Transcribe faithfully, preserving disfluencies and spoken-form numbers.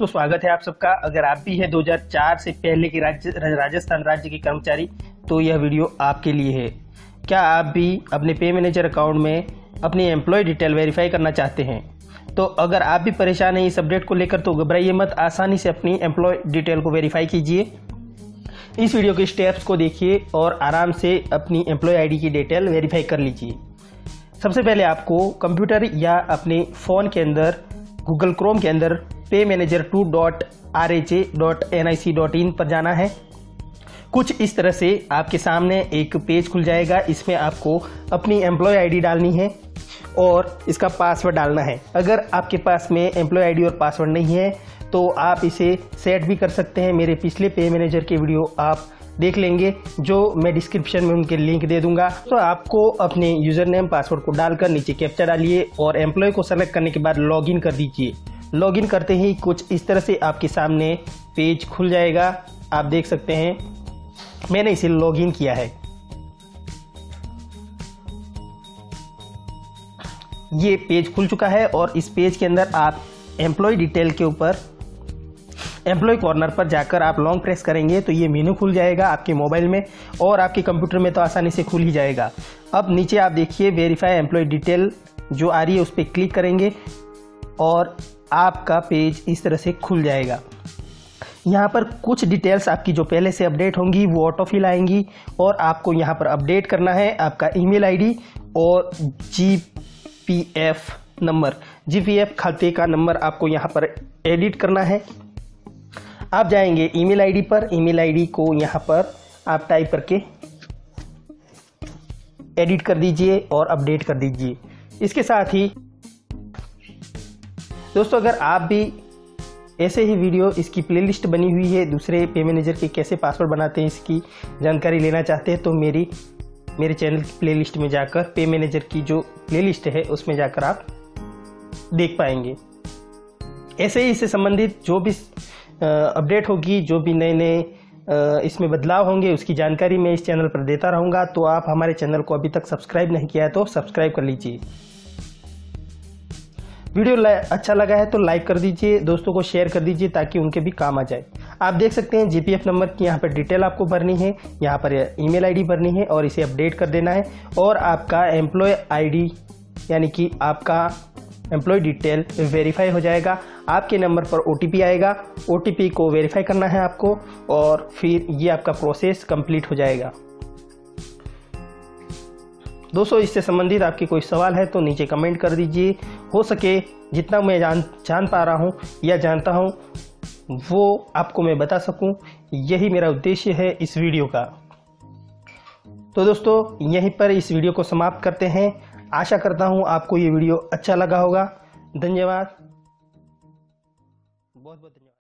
दोस्तों स्वागत है आप सबका। अगर आप भी हैं दो हज़ार चार से पहले के राज्य राजस्थान राज्य के कर्मचारी तो यह वीडियो आपके लिए है। क्या आप भी अपने पे मैनेजर अकाउंट में अपनी एम्प्लॉय डिटेल वेरीफाई करना चाहते हैं? तो अगर आप भी परेशान हैं इस अपडेट को लेकर तो घबराइए मत, आसानी से अपनी एम्प्लॉय डिटेल को वेरीफाई कीजिए। इस वीडियो के स्टेप्स को देखिए और आराम से अपनी एम्प्लॉय आईडी की डिटेल वेरीफाई कर लीजिए। सबसे पहले आपको कंप्यूटर या अपने फ़ोन के अंदर गूगल क्रोम के अंदर pay manager two dot R H A dot N I C dot in पर जाना है। कुछ इस तरह से आपके सामने एक पेज खुल जाएगा। इसमें आपको अपनी एम्प्लॉय आईडी डालनी है और इसका पासवर्ड डालना है। अगर आपके पास में एम्प्लॉय आईडी और पासवर्ड नहीं है तो आप इसे सेट भी कर सकते हैं। मेरे पिछले पे मैनेजर के वीडियो आप देख लेंगे जो मैं डिस्क्रिप्शन में उनके लिंक दे दूंगा। तो आपको अपने यूज़र नेम पासवर्ड को डालकर नीचे कैप्चा डालिए और एम्प्लॉय को सेलेक्ट करने के बाद लॉगिन कर दीजिए। लॉगिन करते ही कुछ इस तरह से आपके सामने पेज खुल जाएगा। आप देख सकते हैं मैंने इसे लॉगिन किया है। ये पेज खुल चुका है और इस पेज के अंदर आप एम्प्लॉय डिटेल के ऊपर एम्प्लॉय कॉर्नर पर जाकर आप लॉन्ग प्रेस करेंगे तो ये मेनू खुल जाएगा आपके मोबाइल में और आपके कंप्यूटर में तो आसानी से खुल ही जाएगा। अब नीचे आप देखिए वेरीफाई एम्प्लॉय डिटेल जो आ रही है उस पर क्लिक करेंगे और आपका पेज इस तरह से खुल जाएगा। यहाँ पर कुछ डिटेल्स आपकी जो पहले से अपडेट होंगी वो ऑटो फिल आएंगी और आपको यहाँ पर अपडेट करना है आपका ईमेल आईडी और G P F number. G P F खाते का नंबर आपको यहाँ पर एडिट करना है। आप जाएंगे ईमेल आईडी पर, ईमेल आईडी को यहाँ पर आप टाइप करके एडिट कर दीजिए और अपडेट कर दीजिए। इसके साथ ही दोस्तों अगर आप भी ऐसे ही वीडियो, इसकी प्लेलिस्ट बनी हुई है दूसरे पे मैनेजर के कैसे पासवर्ड बनाते हैं, इसकी जानकारी लेना चाहते हैं तो मेरी मेरे चैनल की प्लेलिस्ट में जाकर पे मैनेजर की जो प्लेलिस्ट है उसमें जाकर आप देख पाएंगे। ऐसे ही इससे संबंधित जो भी अपडेट होगी, जो भी नए नए इसमें बदलाव होंगे उसकी जानकारी मैं इस चैनल पर देता रहूँगा। तो आप हमारे चैनल को अभी तक सब्सक्राइब नहीं किया है तो सब्सक्राइब कर लीजिए। वीडियो अच्छा लगा है तो लाइक कर दीजिए, दोस्तों को शेयर कर दीजिए ताकि उनके भी काम आ जाए। आप देख सकते हैं जीपीएफ नंबर की यहाँ पर डिटेल आपको भरनी है, यहाँ पर ईमेल आईडी भरनी है और इसे अपडेट कर देना है और आपका एम्प्लॉय आईडी यानी कि आपका एम्प्लॉय डिटेल वेरीफाई हो जाएगा। आपके नंबर पर ओटीपी आएगा, ओटीपी को वेरीफाई करना है आपको और फिर ये आपका प्रोसेस कंप्लीट हो जाएगा। दोस्तों इससे संबंधित आपके कोई सवाल है तो नीचे कमेंट कर दीजिए। हो सके जितना मैं जान जान पा रहा हूँ या जानता हूँ वो आपको मैं बता सकूँ, यही मेरा उद्देश्य है इस वीडियो का। तो दोस्तों यहीं पर इस वीडियो को समाप्त करते हैं। आशा करता हूँ आपको ये वीडियो अच्छा लगा होगा। धन्यवाद, बहुत बहुत धन्यवाद।